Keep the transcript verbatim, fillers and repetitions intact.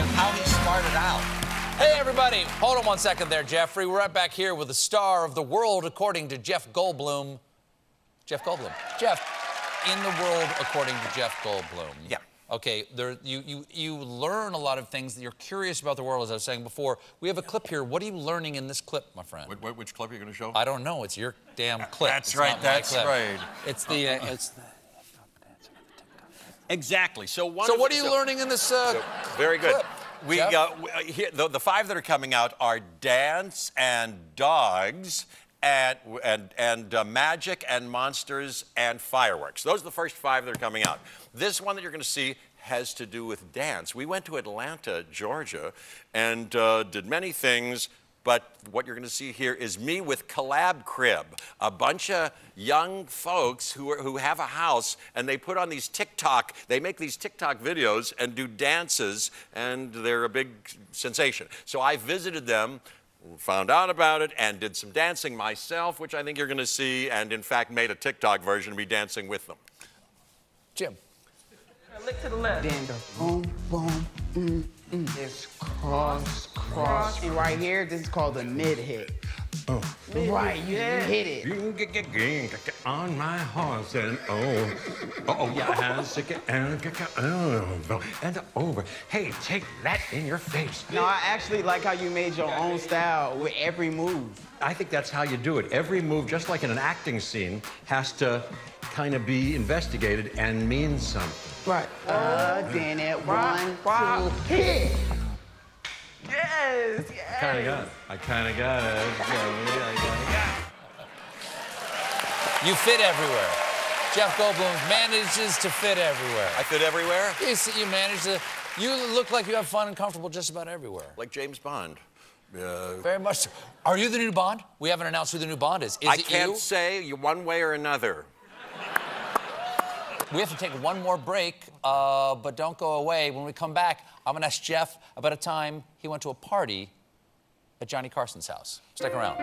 by how he started out. Hey, everybody. Hold on one second there, Jeffrey. We're right back here with the star of The World According to Jeff Goldblum. Jeff Goldblum. Jeff, in The World According to Jeff Goldblum. Yeah. Okay, there, you, you, you learn a lot of things that you're curious about the world, as I was saying before. We have a clip here. What are you learning in this clip, my friend? Wait, wait, which clip are you going to show? I don't know. It's your damn clip. That's right, that's right. It's the... Uh, it's the exactly. So, one so what are you so, learning in this uh, so, Very good. Clip? We, uh, we uh, here, the, the five that are coming out are dance and dogs and and, and uh, magic and monsters and fireworks. Those are the first five that are coming out. This one that you're going to see has to do with dance. We went to Atlanta, Georgia, and uh, did many things, but what you're going to see here is me with Collab Crib, a bunch of young folks who, are, who have a house, and they put on these TikTok, they make these TikTok videos and do dances, and they're a big sensation. So I visited them, found out about it, and did some dancing myself, which I think you're going to see, and in fact made a TikTok version of me dancing with them. Jim. Lick to the left. Then the boom, boom, mm, mm. This cross, cross. See right here, this is called a mid hit. Oh. Mid right, hit. You yeah. hit it. You get, get, get, get on my horse and oh. Uh oh, your hands to get and get, get over and over. Hey, take that in your face. No, I actually like how you made your own style with every move. I think that's how you do it. Every move, just like in an acting scene, has to kind of be investigated and mean something. Right. Uh, uh, then at one, wow. two, hit. Yes, yes. I kind of got it. I kind of got it. I got it. You fit everywhere. Jeff Goldblum manages to fit everywhere. I fit everywhere? You, see, you manage to... You look like you have fun and comfortable just about everywhere. Like James Bond. Uh, Very much so. Are you the new Bond? We haven't announced who the new Bond is. Is I it can't you? say one way or another. We have to take one more break, uh, but don't go away. When we come back, I'm going to ask Jeff about a time he went to a party at Johnny Carson's house. Stick around.